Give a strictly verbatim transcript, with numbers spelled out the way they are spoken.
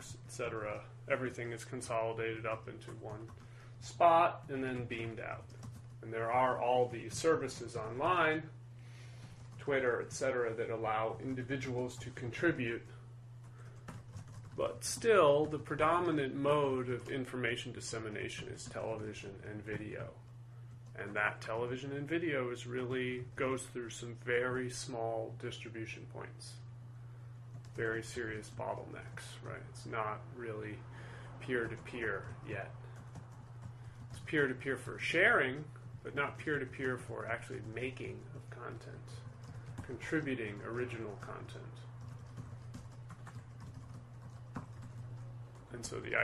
shops, et cetera. Everything is consolidated up into one spot and then beamed out. And there are all these services online, Twitter, et cetera, that allow individuals to contribute. But still, the predominant mode of information dissemination is television and video. And that television and video is really goes through some very small distribution points. Very serious bottlenecks, right? It's not really peer-to-peer yet. It's peer-to-peer for sharing, but not peer-to-peer for actually making of content, contributing original content. And so the idea